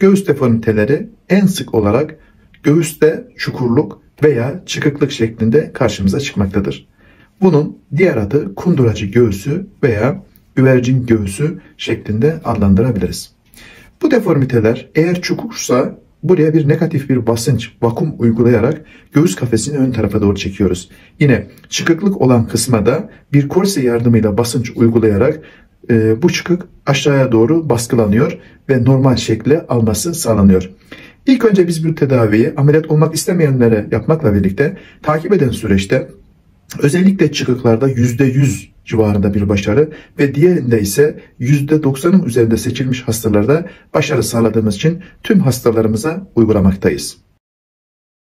Göğüs deformiteleri en sık olarak göğüste çukurluk veya çıkıklık şeklinde karşımıza çıkmaktadır. Bunun diğer adı kunduracı göğsü veya güvercin göğsü şeklinde adlandırabiliriz. Bu deformiteler eğer çukursa buraya bir negatif bir basınç, vakum uygulayarak göğüs kafesini ön tarafa doğru çekiyoruz. Yine çıkıklık olan kısma da bir korse yardımıyla basınç uygulayarak bu çıkık aşağıya doğru baskılanıyor ve normal şekle alması sağlanıyor. İlk önce biz bu tedaviyi ameliyat olmak istemeyenlere yapmakla birlikte takip eden süreçte özellikle çıkıklarda %100 civarında bir başarı ve diğerinde ise %90'ın üzerinde seçilmiş hastalarda başarı sağladığımız için tüm hastalarımıza uygulamaktayız.